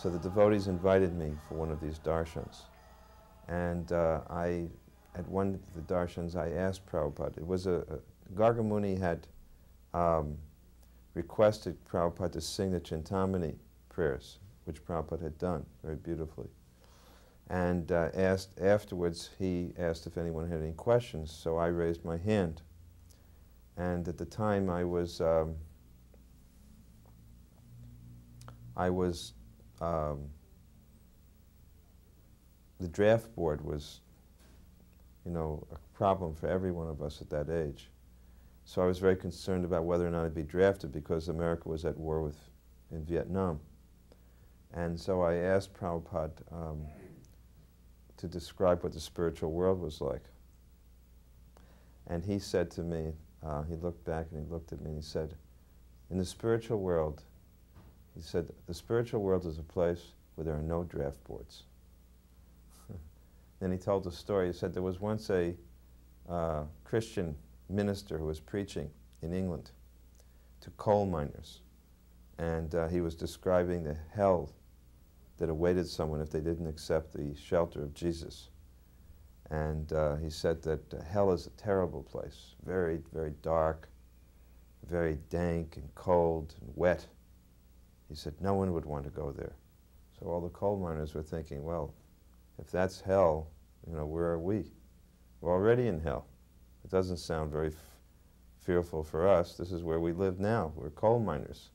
So the devotees invited me for one of these darshans. And at one of the darshans, I asked Prabhupada, it was Gargamuni had requested Prabhupada to sing the Chintamani prayers, which Prabhupada had done very beautifully. And afterwards, he asked if anyone had any questions, so I raised my hand. And at the time, the draft board was, you know, a problem for every one of us at that age. So I was very concerned about whether or not I'd be drafted because America was at war in Vietnam. And so I asked Prabhupada to describe what the spiritual world was like. And he said to me, he looked back and he looked at me and he said, in the spiritual world, he said, the spiritual world is a place where there are no draft boards. Then he told a story. He said there was once a Christian minister who was preaching in England to coal miners. And he was describing the hell that awaited someone if they didn't accept the shelter of Jesus. And he said that hell is a terrible place, very, very dark, very dank and cold and wet. He said no one would want to go there. So all the coal miners were thinking, well, if that's hell, you know, where are we? We're already in hell. It doesn't sound very fearful for us. This is where we live now. We're coal miners.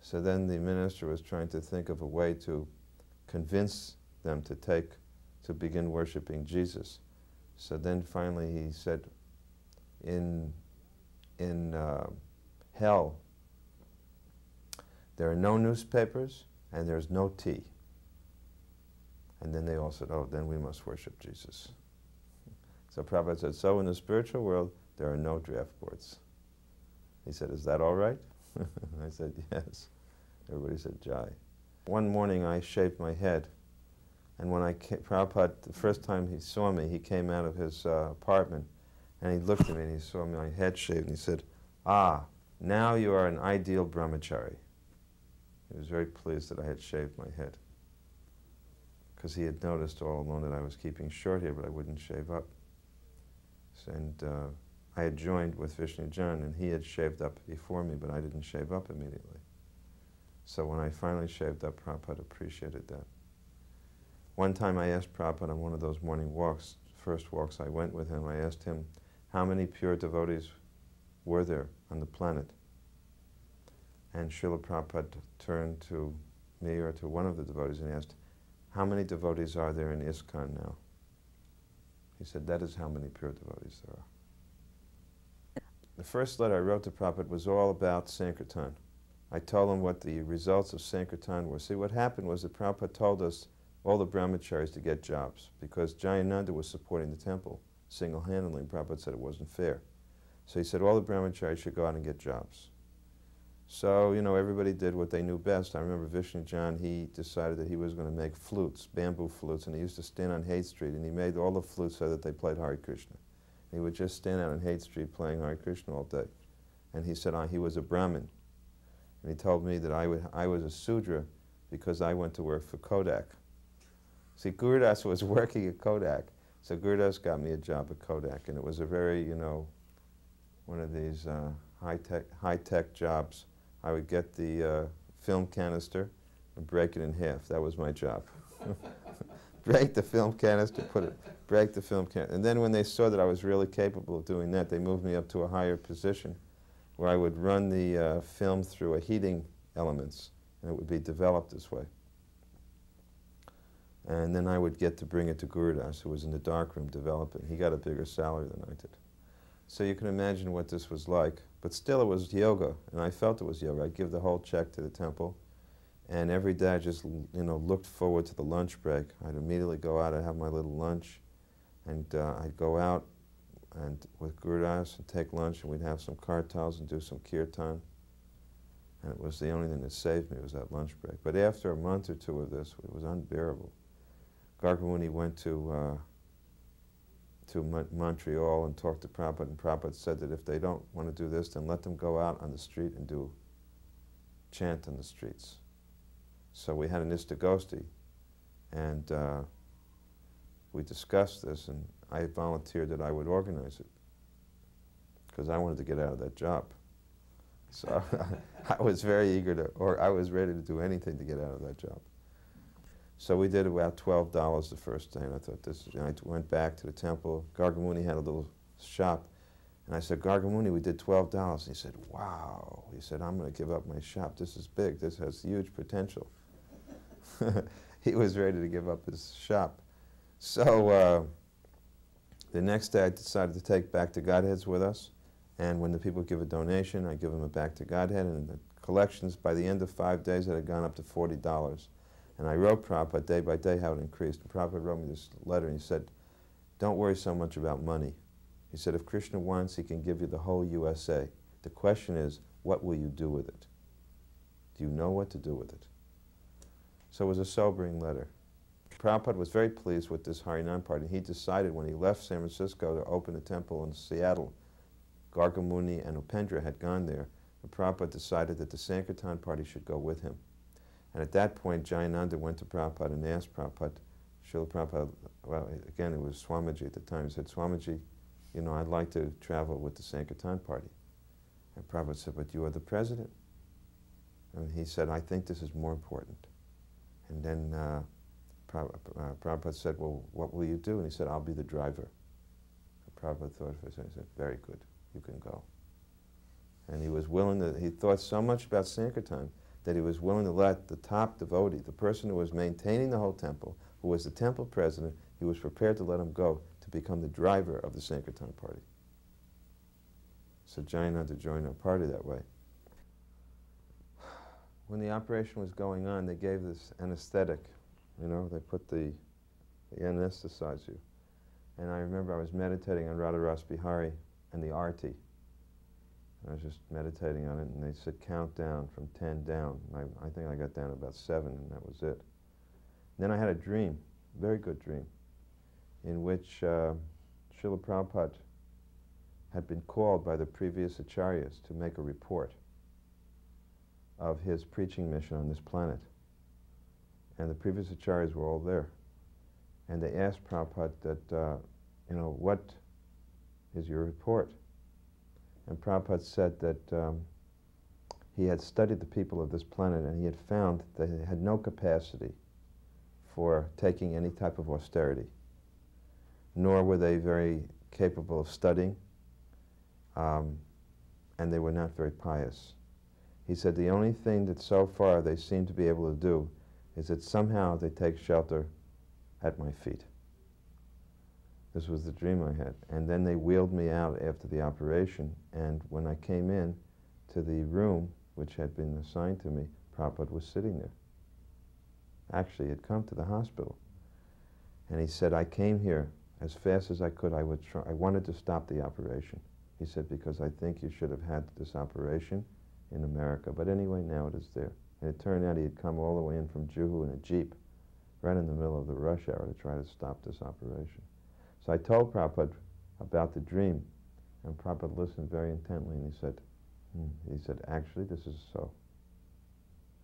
So then the minister was trying to think of a way to convince them to begin worshiping Jesus. So then finally he said, in hell, there are no newspapers and there's no tea. And then they all said, oh, then we must worship Jesus. So Prabhupada said, so in the spiritual world, there are no draft boards. He said, is that all right? I said, yes. Everybody said, Jai. One morning I shaved my head. And when Prabhupada, the first time he saw me, he came out of his apartment and he looked at me and he saw my head shaved and he said, ah, now you are an ideal brahmachari. He was very pleased that I had shaved my head, because he had noticed all along that I was keeping short here, but I wouldn't shave up. And I had joined with Vishnujan, and he had shaved up before me, but I didn't shave up immediately. So when I finally shaved up, Prabhupada appreciated that. One time I asked Prabhupada on one of those morning walks, first walks I went with him, I asked him how many pure devotees were there on the planet. And Srila Prabhupada turned to me or to one of the devotees and he asked, how many devotees are there in ISKCON now? He said, that is how many pure devotees there are. The first letter I wrote to Prabhupada was all about Sankirtan. I told him what the results of Sankirtan were. See, what happened was that Prabhupada told us, all the brahmacharis, to get jobs, because Jayananda was supporting the temple single-handedly. Prabhupada said it wasn't fair. So he said, all the brahmacharis should go out and get jobs. So, you know, everybody did what they knew best. I remember Vishnujan, he decided that he was going to make flutes, bamboo flutes, and he used to stand on Haight Street, and he made all the flutes so that they played Hare Krishna. And he would just stand out on Haight Street playing Hare Krishna all day. And he said he was a Brahmin. And he told me that I was a Sudra because I went to work for Kodak. See, Gurudas was working at Kodak, so Gurudas got me a job at Kodak, and it was a very, you know, one of these high-tech jobs. I would get the film canister and break it in half. That was my job. Break the film canister, break the film canister. And then when they saw that I was really capable of doing that, they moved me up to a higher position where I would run the film through a heating elements, and it would be developed this way. And then I would get to bring it to Gurudas, who was in the darkroom developing. He got a bigger salary than I did. So you can imagine what this was like. But still, it was yoga, and I felt it was yoga. I'd give the whole check to the temple, and every day I just, you know, looked forward to the lunch break. I'd immediately go out, I'd have my little lunch, and I'd go out and with Gurudas and take lunch, and we'd have some kartals and do some kirtan. And it was the only thing that saved me was that lunch break. But after a month or two of this, it was unbearable. Gargamuni went to Montreal and talked to Prabhupada, and Prabhupada said that if they don't want to do this, then let them go out on the street and do chant on the streets. So we had an Istagosti, and we discussed this, and I volunteered that I would organize it because I wanted to get out of that job. So I was very eager to, or I was ready to do anything to get out of that job. So we did about $12 the first day, and I thought this, and I went back to the temple. Gargamuni had a little shop, and I said, Gargamuni, we did $12. He said, wow. He said, I'm going to give up my shop. This is big. This has huge potential. He was ready to give up his shop. So the next day I decided to take Back to Godheads with us, and when the people give a donation, I give them a Back to Godhead, and the collections by the end of 5 days had gone up to $40. And I wrote Prabhupada day by day how it increased. And Prabhupada wrote me this letter, and he said, don't worry so much about money. He said, if Krishna wants, he can give you the whole USA. The question is, what will you do with it? Do you know what to do with it? So it was a sobering letter. Prabhupada was very pleased with this Harinam party. He decided when he left San Francisco to open a temple in Seattle. Gargamuni and Upendra had gone there, and Prabhupada decided that the Sankirtan party should go with him. And at that point, Jayananda went to Prabhupada and asked Prabhupada, Srila Prabhupada, well, again, it was Swamiji at the time, he said, Swamiji, you know, I'd like to travel with the Sankirtan party. And Prabhupada said, but you are the president. And he said, I think this is more important. And then Prabhupada said, well, what will you do? And he said, I'll be the driver. And Prabhupada thought for a second, he said, very good, you can go. And he was willing to, he thought so much about Sankirtan that he was willing to let the top devotee, the person who was maintaining the whole temple, who was the temple president, he was prepared to let him go to become the driver of the Sankirtan party. So Jayananda joined our party that way. When the operation was going on, they gave this anesthetic, you know, they put they anesthetize you. And I remember I was meditating on Radharas Bihari and the Arti. I was just meditating on it, and they said, count down from 10 down. I think I got down about 7, and that was it. And then I had a dream, a very good dream, in which Srila Prabhupada had been called by the previous acharyas to make a report of his preaching mission on this planet. And the previous acharyas were all there. And they asked Prabhupada that, you know, what is your report? And Prabhupada said that he had studied the people of this planet, and he had found that they had no capacity for taking any type of austerity, nor were they very capable of studying, and they were not very pious. He said the only thing that so far they seem to be able to do is that somehow they take shelter at my feet. This was the dream I had. And then they wheeled me out after the operation, and when I came in to the room which had been assigned to me, Prabhupada was sitting there. Actually, he had come to the hospital. And he said, I came here as fast as I could. I wanted to stop the operation. He said, because I think you should have had this operation in America. But anyway, now it is there. And it turned out he had come all the way in from Juhu in a Jeep, right in the middle of the rush hour, to try to stop this operation. So I told Prabhupada about the dream, and Prabhupada listened very intently, and he said, He said, actually, this is so.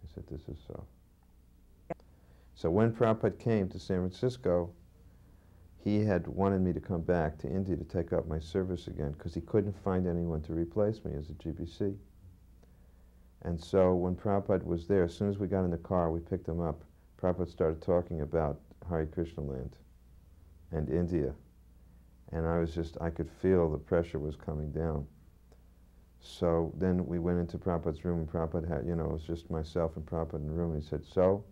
He said, this is so. So when Prabhupada came to San Francisco, he had wanted me to come back to India to take up my service again, because he couldn't find anyone to replace me as a GBC. And so when Prabhupada was there, as soon as we got in the car, we picked him up. Prabhupada started talking about Hare Krishna land and India. And I was just, I could feel the pressure was coming down. So then we went into Prabhupada's room, and Prabhupada had, you know, it was just myself and Prabhupada in the room, and he said, so,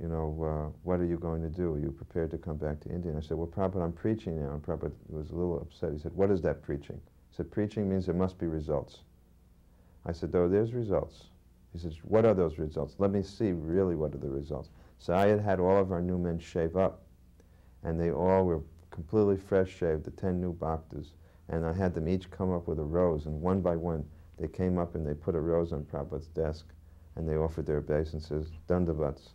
you know, what are you going to do? Are you prepared to come back to India? And I said, well, Prabhupada, I'm preaching now. And Prabhupada was a little upset. He said, what is that preaching? He said, preaching means there must be results. I said, though, there's results. He said, what are those results? Let me see really what are the results. So I had had all of our new men shave up, and they all were completely fresh shaved, the 10 new bhaktas, and I had them each come up with a rose, and one by one they came up and they put a rose on Prabhupada's desk, and they offered their obeisances, dandavats,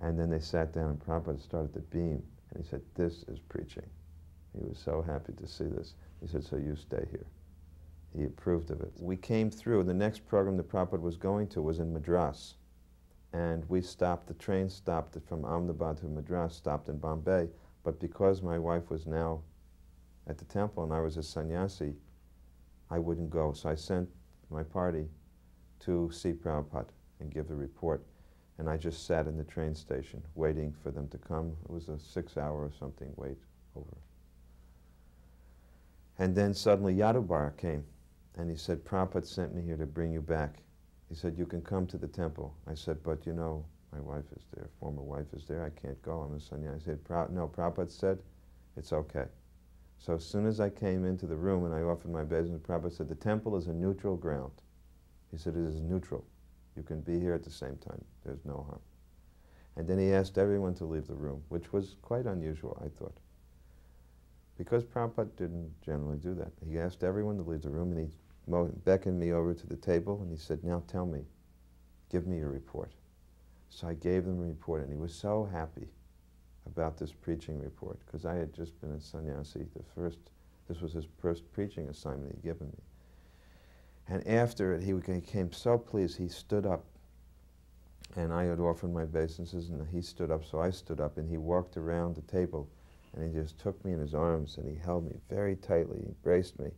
and then they sat down, and Prabhupada started to beam, and he said, this is preaching. He was so happy to see this. He said, so you stay here. He approved of it. We came through. The next program that Prabhupada was going to was in Madras, And we stopped, the train stopped from Ahmedabad to Madras, stopped in Bombay. But because my wife was now at the temple and I was a sannyasi, I wouldn't go. So I sent my party to see Prabhupada and give the report. And I just sat in the train station waiting for them to come. It was a 6-hour or something wait over. And then suddenly Yadubar came and he said, Prabhupada sent me here to bring you back. He said, you can come to the temple. I said, but you know, my wife is there, former wife is there, I can't go, I'm a sannyasi. I said, no, Prabhupada said, it's okay. So as soon as I came into the room and I offered my obeisance, Prabhupada said, the temple is a neutral ground. He said, it is neutral. You can be here at the same time, there's no harm. And then he asked everyone to leave the room, which was quite unusual, I thought. Because Prabhupada didn't generally do that. He asked everyone to leave the room, and he beckoned me over to the table, and he said, now tell me, give me your report. So I gave them a report, and he was so happy about this preaching report, because I had just been a sannyasi. This was his first preaching assignment he'd given me. And after it, he became so pleased, he stood up. And I had offered my obeisances, and he stood up, so I stood up, and he walked around the table, and he just took me in his arms, and he held me very tightly. He embraced me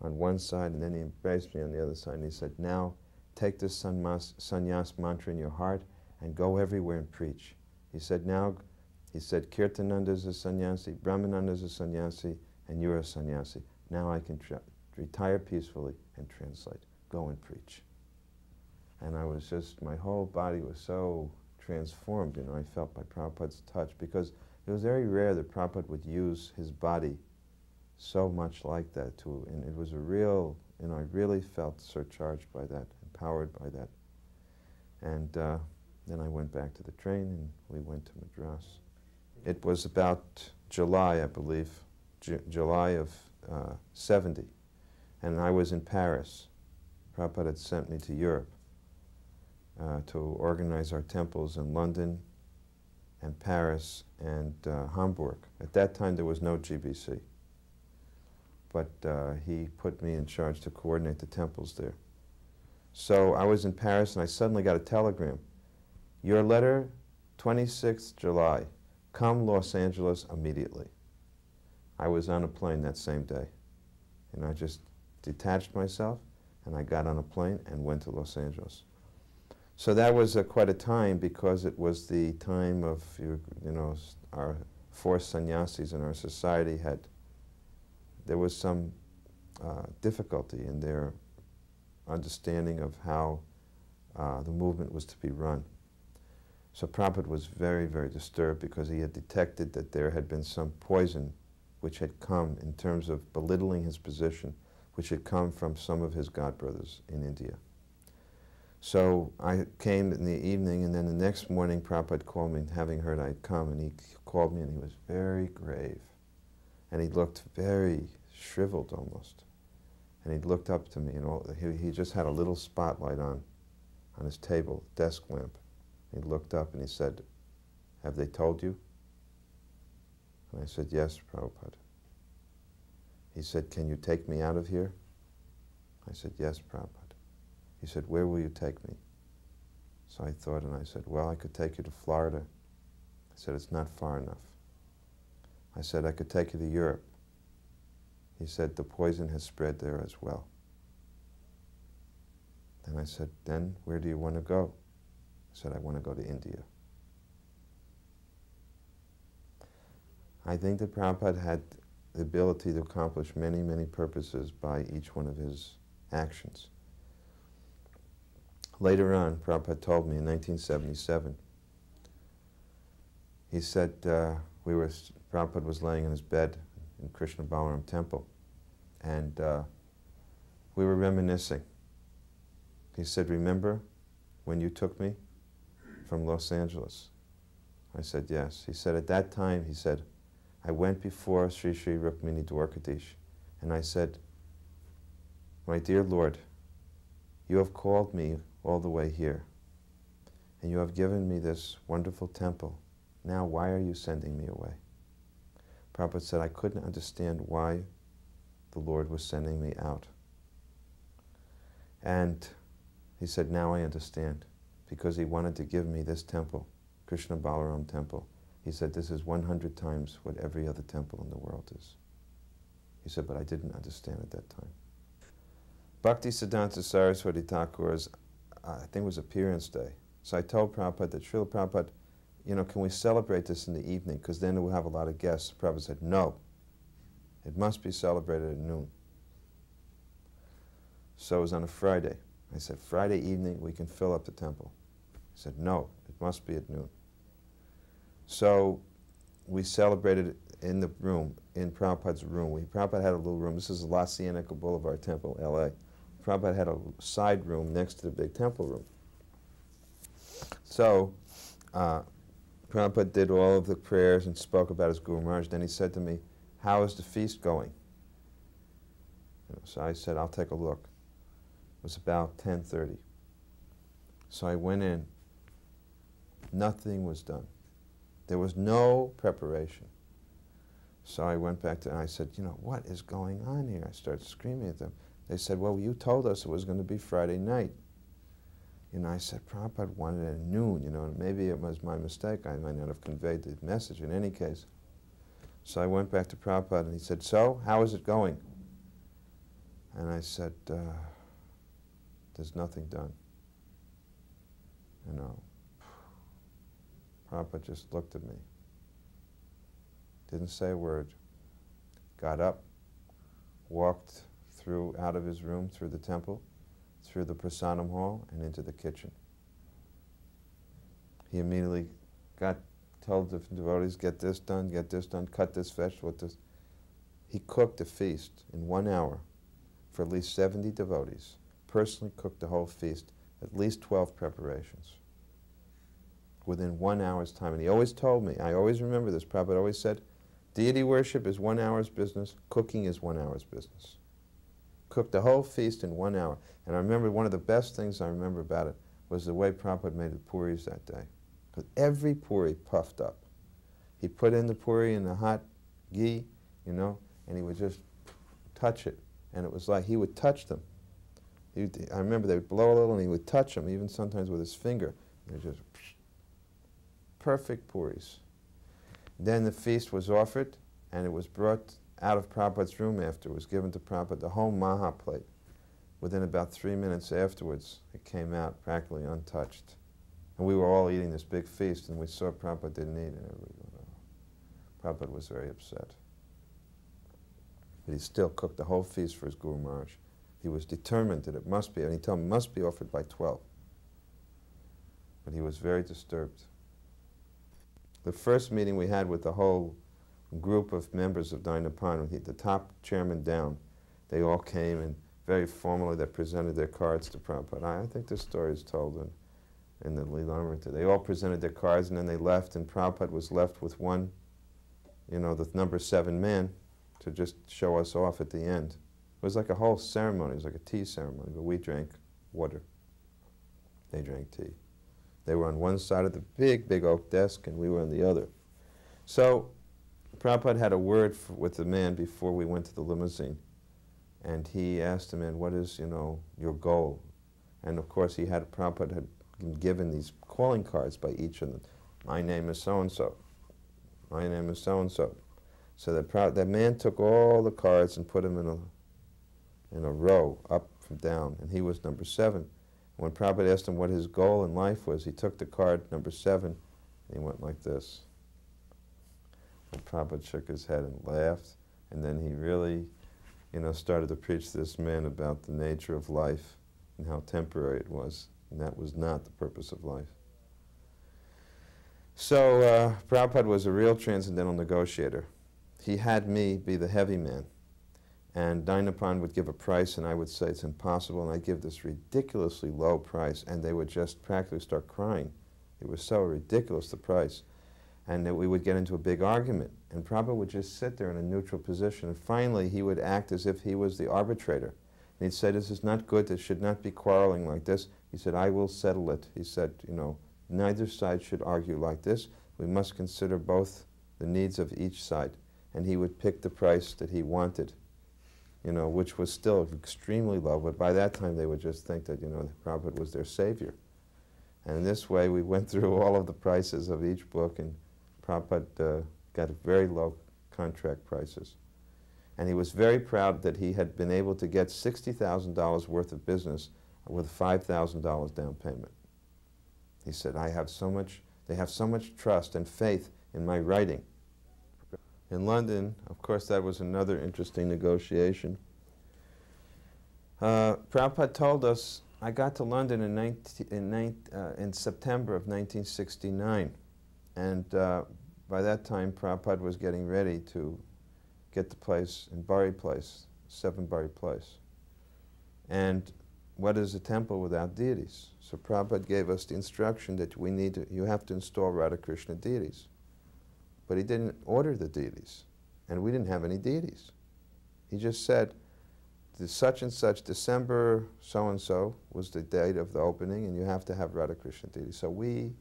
on one side, and then he embraced me on the other side, and he said, now take this sannyas mantra in your heart and go everywhere and preach. He said, now, he said, Kirtananda is a sannyasi, Brahmananda is a sannyasi, and you're a sannyasi. Now I can retire peacefully and translate. Go and preach. And I was just, my whole body was so transformed, you know, I felt by Prabhupada's touch, because it was very rare that Prabhupada would use his body so much like that too. And it was a real, you know, I really felt surcharged by that, empowered by that. And then I went back to the train and we went to Madras. It was about July, I believe, July of 70. And I was in Paris. Prabhupada had sent me to Europe to organize our temples in London and Paris and Hamburg. At that time, there was no GBC. But he put me in charge to coordinate the temples there. So I was in Paris, and I suddenly got a telegram. Your letter, 26th July. Come Los Angeles immediately. I was on a plane that same day. And I just detached myself, and I got on a plane and went to Los Angeles. So that was quite a time, because it was the time of, you know, our forced sannyasis in our society had, there was some difficulty in their understanding of how the movement was to be run. So Prabhupada was very, very disturbed, because he had detected that there had been some poison which had come in terms of belittling his position, which had come from some of his godbrothers in India. So I came in the evening, and then the next morning Prabhupada called me, having heard I'd come, and he called me, and he was very grave. And he looked very shriveled almost. And he looked up to me, and he just had a little spotlight on his table, desk lamp. He looked up and he said, have they told you? And I said, yes, Prabhupada. He said, can you take me out of here? I said, yes, Prabhupada. He said, where will you take me? So I thought, and I said, well, I could take you to Florida. I said, it's not far enough. I said, I could take you to Europe. He said, the poison has spread there as well. Then I said, then where do you want to go? I said, I want to go to India. I think that Prabhupada had the ability to accomplish many, many purposes by each one of his actions. Later on, Prabhupada told me in 1977, he said, Prabhupada was laying in his bed in Krishna Balaram Temple, and we were reminiscing. He said, remember when you took me from Los Angeles? I said, yes. He said, at that time, he said, I went before Sri Sri Rukmini Dwarkadish, and I said, my dear Lord, you have called me all the way here, and you have given me this wonderful temple. Now why are you sending me away? Prabhupada said, I couldn't understand why the Lord was sending me out. And he said, now I understand, because he wanted to give me this temple, Krishna Balaram Temple. He said, this is 100 times what every other temple in the world is. He said, but I didn't understand at that time. Bhakti Siddhanta Saraswati Thakur's, I think it was appearance day. So I told Prabhupada that, Srila Prabhupada, you know, can we celebrate this in the evening? Because then we'll have a lot of guests. Prabhupada said, no, it must be celebrated at noon. So it was on a Friday. I said, Friday evening, we can fill up the temple. He said, no, it must be at noon. So we celebrated in the room, in Prabhupada's room. Prabhupada had a little room. This is La Cienega Boulevard Temple, LA. Prabhupada had a side room next to the big temple room. So Prabhupada did all of the prayers and spoke about his Guru Maharaj. Then he said to me, how is the feast going? So I said, I'll take a look. It was about 10:30. So I went in. Nothing was done. There was no preparation. So I went back to, and I said, you know, what is going on here? I started screaming at them. They said, well, you told us it was going to be Friday night. And I said, Prabhupada wanted it at noon, you know, and maybe it was my mistake. I might not have conveyed the message in any case. So I went back to Prabhupada, and he said, so, how is it going? And I said, there's nothing done. You know, Prabhupada just looked at me, didn't say a word, got up, walked through, out of his room, through the temple, through the Prasadam hall, and into the kitchen. He immediately told the devotees, get this done, cut this vegetable, this. He cooked a feast in 1 hour for at least 70 devotees, personally cooked the whole feast, at least 12 preparations within 1 hour's time. And he always told me, I always remember this, Prabhupada always said, deity worship is 1 hour's business, cooking is 1 hour's business. Cooked the whole feast in 1 hour. And I remember one of the best things I remember about it was the way Prabhupada made the puris that day. Because every puri puffed up. He put in the puri in the hot ghee, you know, and he would just touch it. And it was like he would touch them. I remember they would blow a little and he would touch them, even sometimes with his finger. And it was just perfect puris. Then the feast was offered, and it was brought out of Prabhupada's room after. It was given to Prabhupada, the whole maha plate. Within about 3 minutes afterwards, it came out practically untouched. And we were all eating this big feast, and we saw Prabhupada didn't eat, and everybody went, oh. Prabhupada was very upset. But he still cooked the whole feast for his Guru Maharaj. He was determined that it must be, and he told him it must be offered by 12. But he was very disturbed. The first meeting we had with the whole group of members of Dai Nippon, the top chairman down, they all came and very formally they presented their cards to Prabhupada. I think this story is told in the Leelamrita. They all presented their cards and then they left, and Prabhupada was left with one, you know, the number 7 man to just show us off at the end. It was like a whole ceremony, it was like a tea ceremony, but we drank water. They drank tea. They were on one side of the big, big oak desk and we were on the other. So Prabhupada had a word with the man before we went to the limousine, and he asked the man, what is, you know, your goal? And of course he had, Prabhupada had been given these calling cards by each of them. My name is so-and-so. My name is so-and-so. So that man took all the cards and put them in a row, up from down, and he was number 7. When Prabhupada asked him what his goal in life was, he took the card number 7 and he went like this. And Prabhupada shook his head and laughed, and then he really, you know, started to preach to this man about the nature of life and how temporary it was, and that was not the purpose of life. So Prabhupada was a real transcendental negotiator. He had me be the heavy man, and Dai Nippon would give a price and I would say it's impossible, and I'd give this ridiculously low price, and they would just practically start crying. It was so ridiculous, the price. And that we would get into a big argument. And Prabhupada would just sit there in a neutral position. And finally, he would act as if he was the arbitrator. And he'd say, this is not good. This should not be quarreling like this. He said, I will settle it. He said, you know, neither side should argue like this. We must consider both the needs of each side. And he would pick the price that he wanted, you know, which was still extremely low. But by that time, they would just think that, you know, Prabhupada was their savior. And this way we went through all of the prices of each book, and Prabhupada got very low contract prices. And he was very proud that he had been able to get $60,000 worth of business with a $5,000 down payment. He said, I have so much, they have so much trust and faith in my writing. In London, of course, that was another interesting negotiation. Prabhupada told us, I got to London in September of 1969, and by that time Prabhupada was getting ready to get the place in Bury Place, 7 Bury Place. And what is a temple without deities? So Prabhupada gave us the instruction that we need to, you have to install Radha Krishna deities. But he didn't order the deities, and we didn't have any deities. He just said, such and such, December so-and-so was the date of the opening, and you have to have Radha Krishna deities. So we,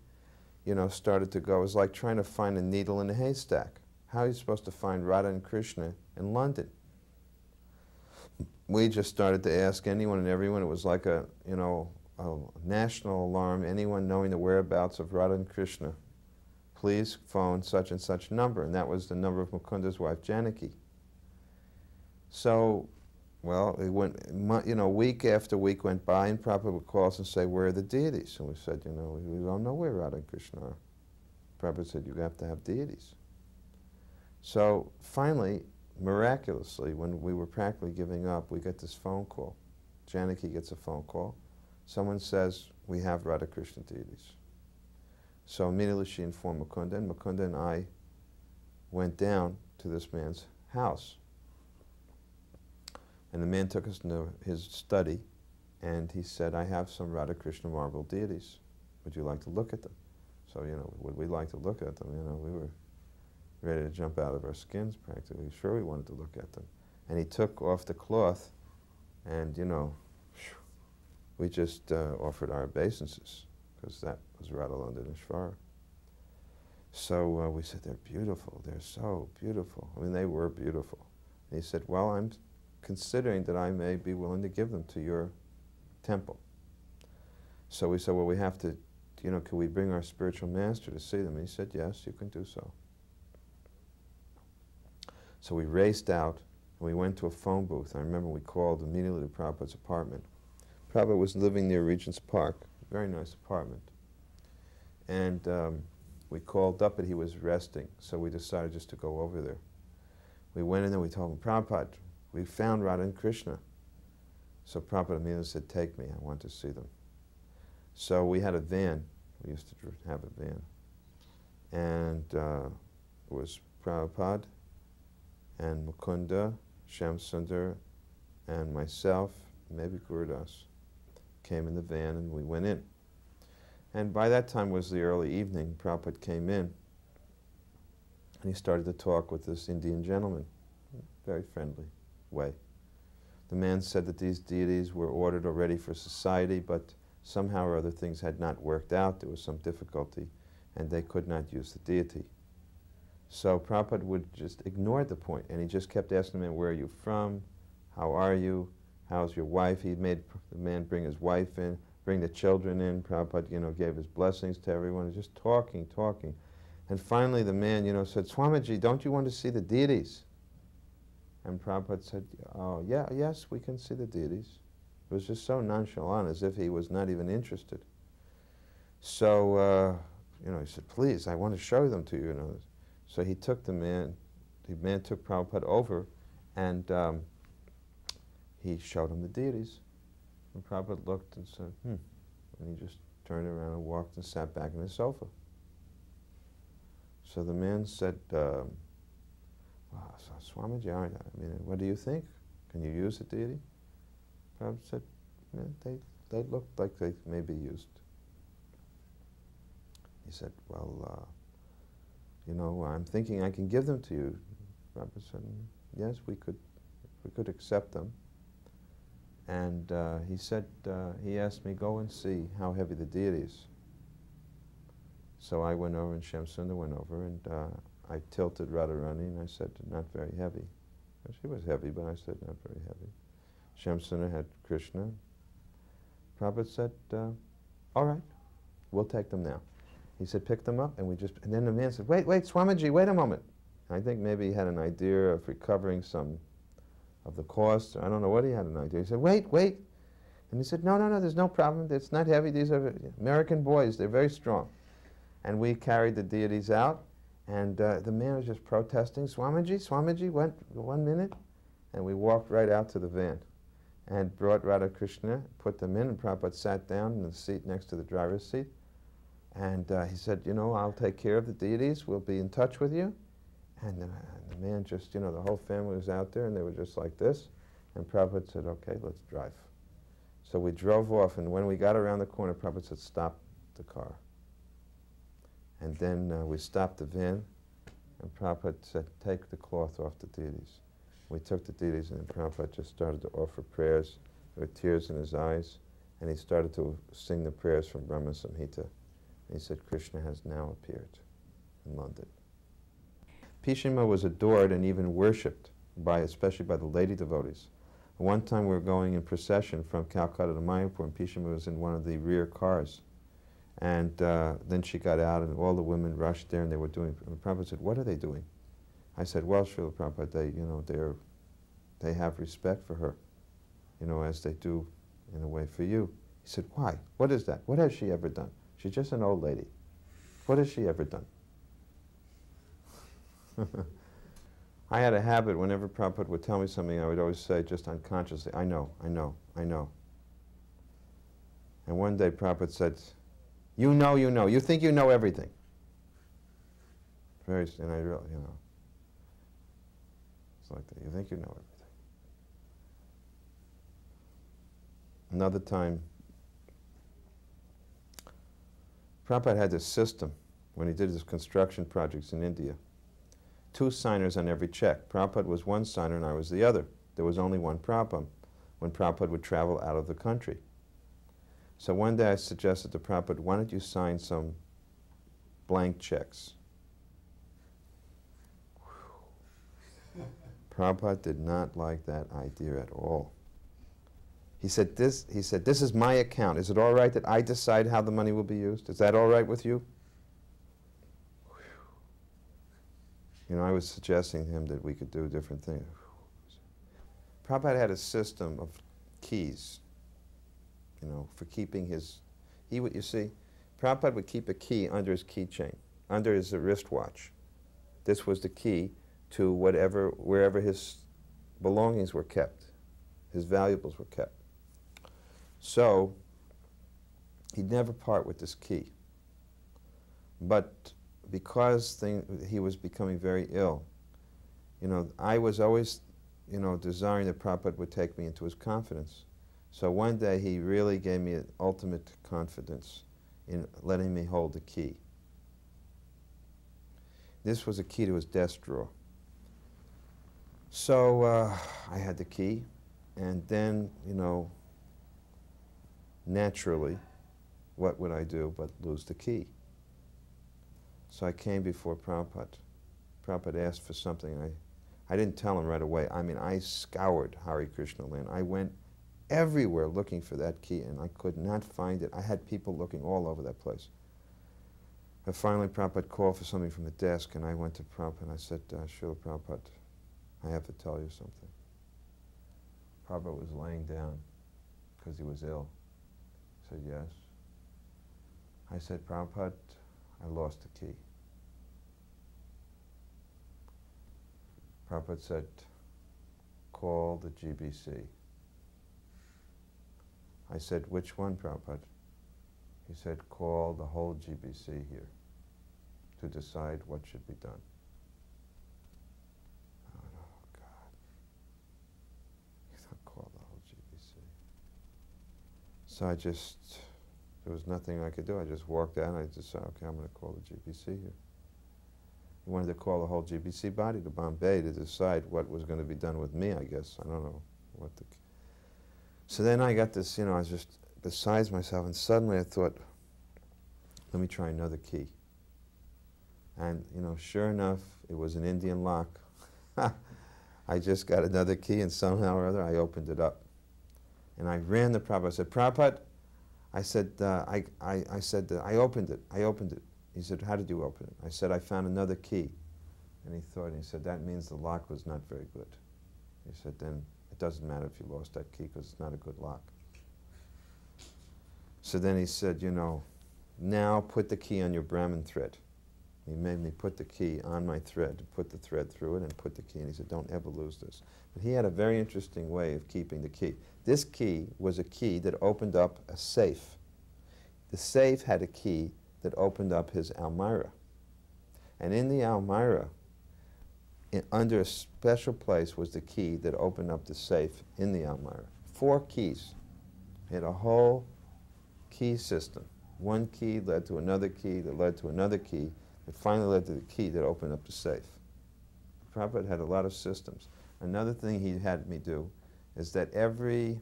you know, started to go. It was like trying to find a needle in a haystack. How are you supposed to find Radha and Krishna in London? We just started to ask anyone and everyone. It was like a, you know, a national alarm. Anyone knowing the whereabouts of Radha and Krishna, please phone such and such number. And that was the number of Mukunda's wife, Janaki. So, well, it went, you know, week after week went by, and Prabhupada would call us and say, where are the deities? And we said, you know, we don't know where Radha and Krishna are. Prabhupada said, you have to have deities. So finally, miraculously, when we were practically giving up, we get this phone call. Janaki gets a phone call. Someone says, we have Radha Krishna deities. So immediately she informed Mukunda, and Mukunda and I went down to this man's house. And the man took us to his study, and he said, I have some Radha Krishna marble deities. Would you like to look at them? So, you know, would we like to look at them? You know, we were ready to jump out of our skins practically. Sure, we wanted to look at them. And he took off the cloth, and, you know, we just offered our obeisances, because that was Radha Landonishvara. So we said, they're beautiful. They're so beautiful. I mean, they were beautiful. And he said, well, I'm considering that I may be willing to give them to your temple. So we said, well, we have to, you know, can we bring our spiritual master to see them? And he said, yes, you can do so. So we raced out, and we went to a phone booth. I remember we called immediately to Prabhupada's apartment. Prabhupada was living near Regent's Park, very nice apartment. And we called up, and he was resting, so we decided just to go over there. We went in there, we told him, Prabhupada, we found Radha and Krishna. So Prabhupada immediately said, take me, I want to see them. So we had a van. We used to have a van. And it was Prabhupada and Mukunda, Shamsundar, and myself, maybe Gurudas, came in the van, and we went in. And by that time was the early evening. Prabhupada came in, and he started to talk with this Indian gentleman, very friendly way. The man said that these deities were ordered already for society, but somehow or other things had not worked out. There was some difficulty, and they could not use the deity. So Prabhupada would just ignore the point, and he just kept asking the man, where are you from? How are you? How's your wife? He made the man bring his wife in, bring the children in. Prabhupada, you know, gave his blessings to everyone, just talking, talking. And finally the man, you know, said, Swamiji, don't you want to see the deities? And Prabhupada said, oh, yeah, yes, we can see the deities. It was just so nonchalant, as if he was not even interested. So, you know, he said, please, I want to show them to you. You know. So he took the man took Prabhupada over, and he showed him the deities. And Prabhupada looked and said, hmm. And he just turned around and walked and sat back on his sofa. So the man said, wow, so Swamiji, I mean, what do you think? Can you use the deity? Prabhupada said, yeah, they looked like they may be used. He said, well, you know, I'm thinking I can give them to you. Prabhupada said, yes, we could accept them. And he said, he asked me, go and see how heavy the deity is. So I went over, and Shamsundar went over, and I tilted Radharani, and I said, not very heavy. Well, she was heavy, but I said, not very heavy. Shamsundar had Krishna. Prabhupada said, all right. We'll take them now. He said, pick them up, and we just, and then the man said, wait, wait, Swamiji, wait a moment. I think maybe he had an idea of recovering some of the cost. I don't know what he had an idea. He said, wait, wait. And he said, no, no, no, there's no problem. It's not heavy. These are American boys. They're very strong. And we carried the deities out, and the man was just protesting, Swamiji, Swamiji, went 1 minute. And we walked right out to the van and brought Radha Krishna, put them in, and Prabhupada sat down in the seat next to the driver's seat. And he said, you know, I'll take care of the deities. We'll be in touch with you. And the man just, you know, the whole family was out there, and they were just like this. And Prabhupada said, okay, let's drive. So we drove off, and when we got around the corner, Prabhupada said, stop the car. And then we stopped the van, and Prabhupada said, take the cloth off the deities. We took the deities, and then Prabhupada just started to offer prayers. There were tears in his eyes, and he started to sing the prayers from Brahma Samhita. He said, Krishna has now appeared in London. Pishima was adored and even worshipped, especially by the lady devotees. One time we were going in procession from Calcutta to Mayapur, and Pishima was in one of the rear cars. And then she got out, and all the women rushed there, and they were doing, and Prabhupada said, what are they doing? I said, well, Srila Prabhupada, they have respect for her, you know, as they do, in a way, for you. He said, why? What is that? What has she ever done? She's just an old lady. What has she ever done? I had a habit, whenever Prabhupada would tell me something, I would always say, just unconsciously, I know, I know, I know. And one day Prabhupada said, you know, you know. You think you know everything. And I really, you know. It's like that. You think you know everything. Another time, Prabhupada had this system when he did his construction projects in India. 2 signers on every check. Prabhupada was one signer and I was the other. There was only one problem when Prabhupada would travel out of the country. So one day I suggested to Prabhupada, why don't you sign some blank checks? Prabhupada did not like that idea at all. He said, this is my account. Is it all right that I decide how the money will be used? Is that all right with you? You know, I was suggesting to him that we could do different things. Prabhupada had a system of keys, you know, for keeping his, you see, Prabhupada would keep a key under his keychain, under his wristwatch. This was the key to wherever his belongings were kept, his valuables were kept. So he'd never part with this key. But because he was becoming very ill, you know, I was always, you know, desiring that Prabhupada would take me into his confidence. So one day he really gave me an ultimate confidence in letting me hold the key. This was a key to his desk drawer. So I had the key, and then, you know, naturally, what would I do but lose the key? So I came before Prabhupada. Prabhupada asked for something. I didn't tell him right away. I mean, I scoured Hare Krishna land. I went everywhere looking for that key, and I could not find it. I had people looking all over that place. And finally, Prabhupada called for something from the desk, and I went to Prabhupada, and I said, Srila Prabhupada, I have to tell you something. Prabhupada was laying down because he was ill. He said, yes. I said, Prabhupada, I lost the key. Prabhupada said, call the GBC. I said, which one, Prabhupada? He said, call the whole GBC here to decide what should be done. Oh, God. You don't call the whole GBC. So I just, there was nothing I could do. I just walked out and I decided, okay, I'm going to call the GBC here. He wanted to call the whole GBC body to Bombay to decide what was going to be done with me, I guess. I don't know what the... So then I got this, you know, I was just besides myself, and suddenly I thought, let me try another key. And, you know, sure enough, it was an Indian lock. I just got another key, and somehow or other I opened it up. And I ran to Prabhupada. I said, Prabhupada, I said, I said, I opened it, I opened it. He said, how did you open it? I said, I found another key. And he thought, and he said, that means the lock was not very good. He said, then it doesn't matter if you lost that key because it's not a good lock. So then he said, you know, now put the key on your Brahmin thread. He made me put the key on my thread, put the thread through it and put the key. And he said, don't ever lose this. But he had a very interesting way of keeping the key. This key was a key that opened up a safe. The safe had a key that opened up his almirah. And in the almirah, under a special place was the key that opened up the safe in the almirah. 4 keys. He had a whole key system. One key led to another key that led to another key. It finally led to the key that opened up the safe. Prabhupada had a lot of systems. Another thing he had me do is that every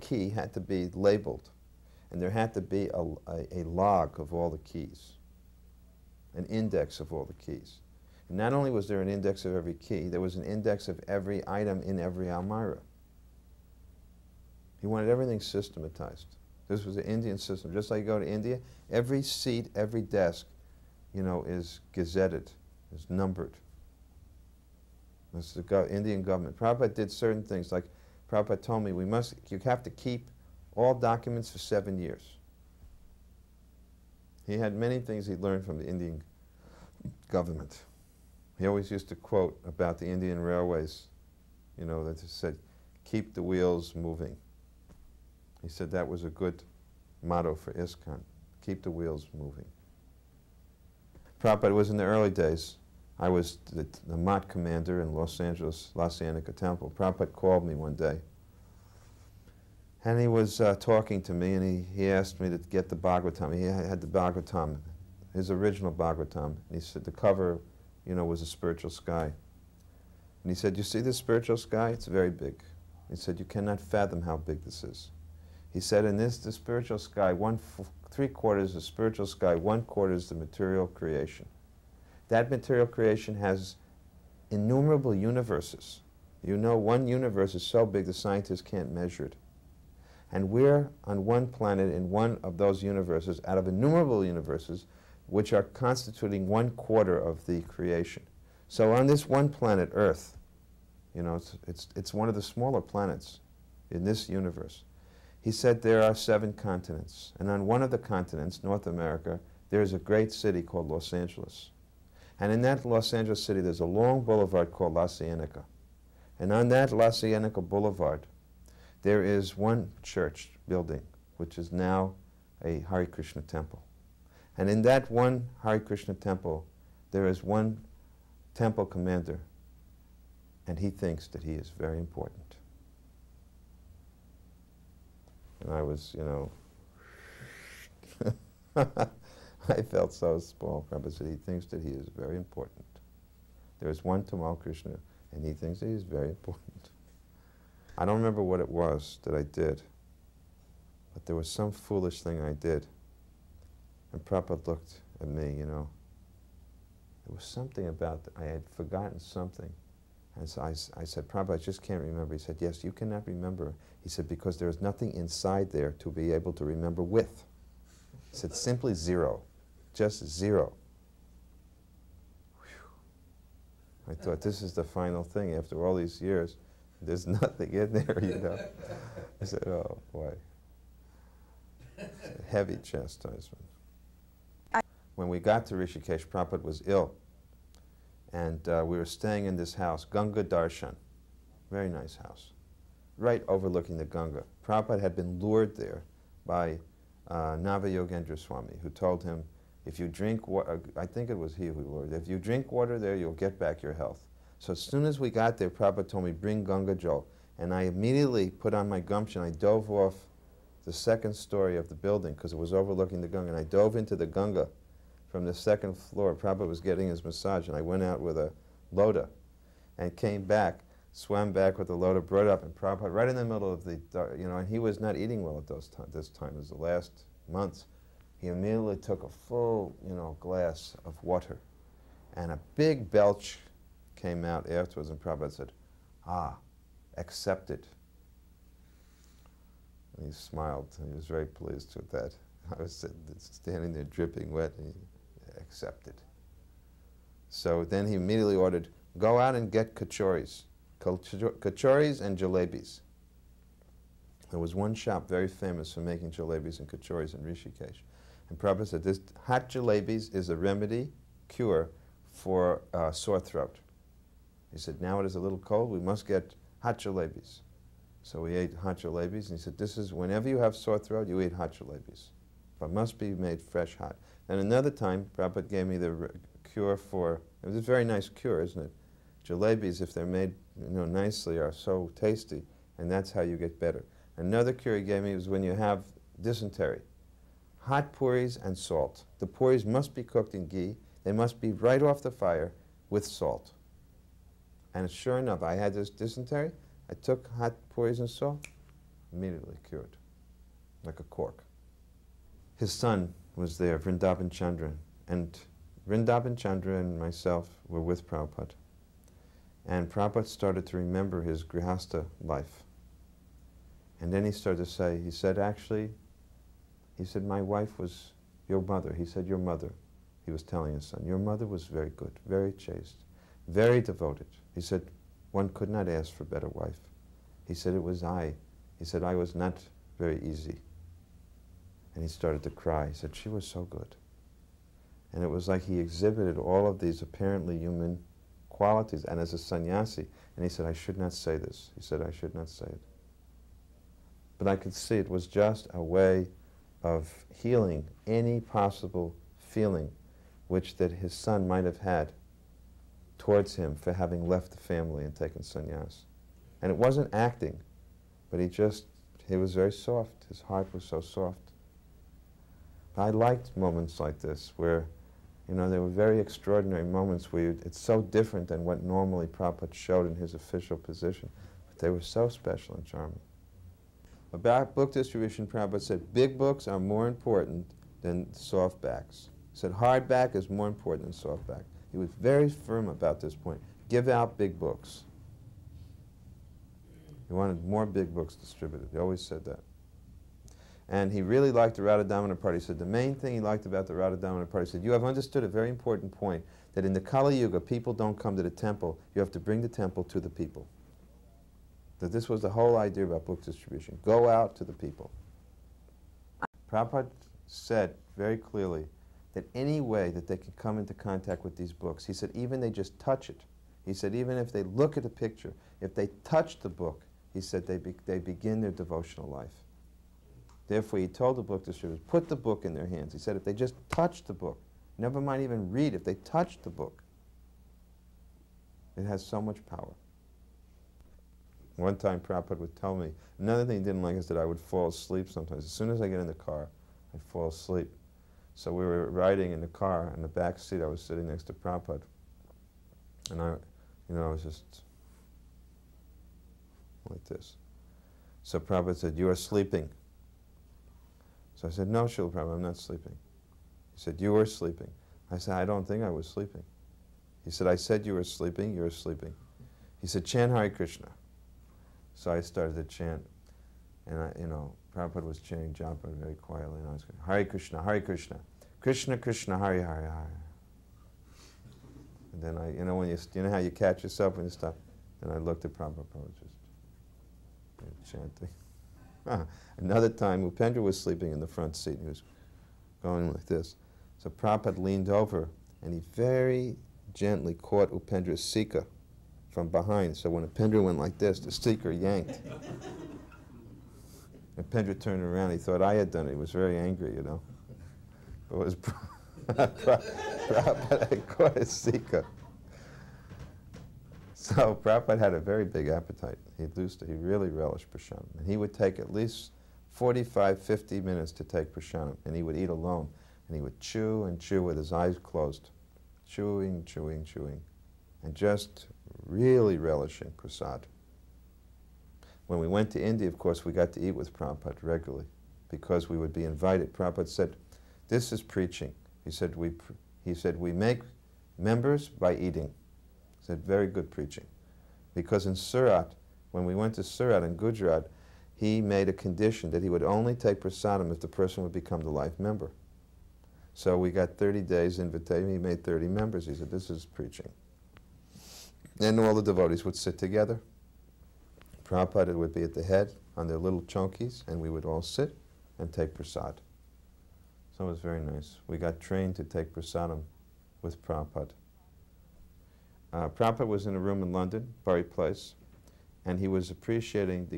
key had to be labeled, and there had to be a log of all the keys, an index of all the keys. And not only was there an index of every key, there was an index of every item in every almirah. He wanted everything systematized. This was the Indian system. Just like you go to India, every seat, every desk, you know, is gazetted, is numbered. That's the Indian government. Prabhupada did certain things, like Prabhupada told me, you have to keep all documents for 7 years. He had many things he learned from the Indian government. He always used to quote about the Indian railways, you know, that said, keep the wheels moving. He said that was a good motto for ISKCON, keep the wheels moving. Prabhupada was in the early days. I was the Mott commander in Los Angeles, La Cienega Temple. Prabhupada called me one day, and he was talking to me, and he asked me to get the Bhagavatam. He had the Bhagavatam, his original Bhagavatam, and he said the cover, you know, was a spiritual sky. And he said, you see this spiritual sky? It's very big. He said, you cannot fathom how big this is. He said, in this, the spiritual sky, 3/4 is the spiritual sky, 1/4 is the material creation. That material creation has innumerable universes. You know, one universe is so big the scientists can't measure it. And we're on one planet in one of those universes, out of innumerable universes, which are constituting 1/4 of the creation. So on this one planet, Earth, you know, it's one of the smaller planets in this universe. He said there are 7 continents, and on one of the continents, North America, there is a great city called Los Angeles. And in that Los Angeles city, there's a long boulevard called La Cienega. And on that La Cienega Boulevard, there is one church building, which is now a Hare Krishna temple. And in that one Hare Krishna temple, there is one temple commander, and he thinks that he is very important. And I was, you know, I felt so small. Prabhupada said, he thinks that he is very important. There is one Tamal Krishna, and he thinks that he is very important. I don't remember what it was that I did, but there was some foolish thing I did. And Prabhupada looked at me, you know. There was something about, I had forgotten something. And so I said, Prabhupada, I just can't remember. He said, yes, you cannot remember. He said, because there is nothing inside there to be able to remember with. He said, simply zero, just zero. Whew. I thought, this is the final thing. After all these years, there's nothing in there, you know. I said, oh, boy. It's a heavy chastisement. When we got to Rishikesh, Prabhupada was ill. And we were staying in this house, Ganga Darshan, very nice house, right overlooking the Ganga. Prabhupada had been lured there by Navayogendra Swami, who told him, if you drink water, I think it was he who lured, if you drink water there, you'll get back your health. So as soon as we got there, Prabhupada told me, bring Ganga Jal. And I immediately put on my gumption. I dove off the second story of the building, because it was overlooking the Ganga, and I dove into the Ganga. From the second floor, Prabhupada was getting his massage, and I went out with a loda and came back, swam back with the loda, brought up, and Prabhupada right in the middle of the, you know, and he was not eating well at those this time, it was the last months. He immediately took a full, you know, glass of water, and a big belch came out afterwards, and Prabhupada said, ah, accepted. And he smiled, and he was very pleased with that. I was standing there dripping wet, and he accepted. So then he immediately ordered, go out and get kachoris and jalebis. There was one shop very famous for making jalebis and kachoris in Rishikesh. And Prabhupada said, this hot jalebis is a remedy, cure, for sore throat. He said, now it is a little cold, we must get hot jalebis. So we ate hot jalebis, and he said, this is, whenever you have sore throat, you eat hot jalebis. But must be made fresh hot. And another time, Prabhupada gave me the cure for, it was a very nice cure, isn't it? Jalebis, if they're made nicely, are so tasty, and that's how you get better. Another cure he gave me was when you have dysentery. Hot puris and salt. The puris must be cooked in ghee. They must be right off the fire with salt. And sure enough, I had this dysentery. I took hot puris and salt, immediately cured, like a cork. His son was there, Vrindavan Chandra, and Vrindavan Chandra and myself were with Prabhupada. And Prabhupada started to remember his grihastha life. And then he started to say, he said, actually, he said, my wife was your mother. He said, your mother, he was telling his son, your mother was very good, very chaste, very devoted. He said, one could not ask for a better wife. He said, it was I. He said, I was not very easy. And he started to cry. He said, she was so good. And it was like he exhibited all of these apparently human qualities, and as a sannyasi. And he said, I should not say this. He said, I should not say it. But I could see it was just a way of healing any possible feeling which that his son might have had towards him for having left the family and taken sannyas. And it wasn't acting, but he was very soft. His heart was so soft. I liked moments like this where, there were very extraordinary moments where it's so different than what normally Prabhupada showed in his official position. But they were so special and charming. About book distribution, Prabhupada said, big books are more important than softbacks. He said, hardback is more important than softback. He was very firm about this point. Give out big books. He wanted more big books distributed. He always said that. And he really liked the Radha Damodar Party. He said, the main thing he liked about the Radha Damodar Party, he said, you have understood a very important point, that in the Kali Yuga, people don't come to the temple. You have to bring the temple to the people. That this was the whole idea about book distribution. Go out to the people. Prabhupada said very clearly that any way that they can come into contact with these books, he said, even they just touch it. He said, even if they look at a picture, if they touch the book, he said, they begin their devotional life. Therefore, he told the book distributors, put the book in their hands. He said, if they just touch the book, never mind even read, if they touch the book, it has so much power. One time, Prabhupada would tell me, another thing he didn't like is that I would fall asleep sometimes. As soon as I get in the car, I'd fall asleep. So we were riding in the car, in the back seat, I was sitting next to Prabhupada. And I was just like this. So Prabhupada said, you are sleeping. So I said, no, Srila Prabhupada, I'm not sleeping. He said, you were sleeping. I said, I don't think I was sleeping. He said, I said you were sleeping, you were sleeping. He said, chant Hare Krishna. So I started to chant, and Prabhupada was chanting Japa very quietly, and I was going, Hare Krishna, Hare Krishna, Krishna Krishna, Hare Hare Hare. And then I, when you know how you catch yourself when you stop? Then I looked at Prabhupada, just chanting. Another time, Upendra was sleeping in the front seat, and he was going like this. So Prabhupada leaned over, and he very gently caught Upendra's sika from behind. So when Upendra went like this, the sika yanked. And Upendra turned around. He thought I had done it. He was very angry, But it was Prabhupada caught his sika. So Prabhupada had a very big appetite. He really relished prasadam. And he would take at least 45, 50 minutes to take prasadam. And he would eat alone. And he would chew and chew with his eyes closed. Chewing, chewing, chewing. And just really relishing prasad. When we went to India, of course, we got to eat with Prabhupada regularly because we would be invited. Prabhupada said, this is preaching. He said, we make members by eating. He said, very good preaching. Because in Surat, when we went to Surat in Gujarat, he made a condition that he would only take prasadam if the person would become the life member. So we got 30 days invitation. He made 30 members. He said, this is preaching. And all the devotees would sit together. Prabhupada would be at the head on their little chonkies, and we would all sit and take prasad. So it was very nice. We got trained to take prasadam with Prabhupada. Prabhupada was in a room in London, Bury Place, and he was appreciating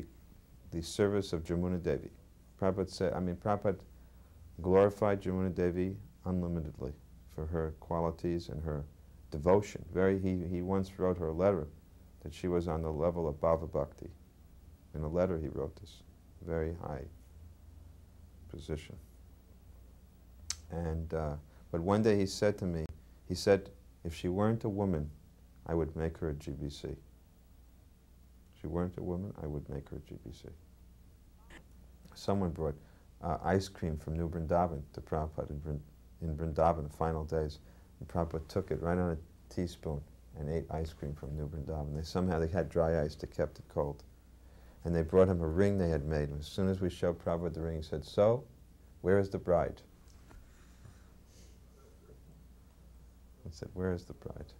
the service of Jamuna Devi. Prabhupada said, Prabhupada glorified Jamuna Devi unlimitedly for her qualities and her devotion. He once wrote her a letter that she was on the level of Bhava Bhakti. In a letter he wrote this, very high position. And, but one day he said to me, he said, if she weren't a woman, I would make her a GBC. If she weren't a woman, I would make her a GBC. Someone brought ice cream from New Vrindavan to Prabhupada in Vrindavan, the final days. And Prabhupada took it right on a teaspoon and ate ice cream from New Vrindavan. Somehow they had dry ice that kept it cold. And they brought him a ring they had made. And as soon as we showed Prabhupada the ring, he said, so, where is the bride? He said, where is the bride?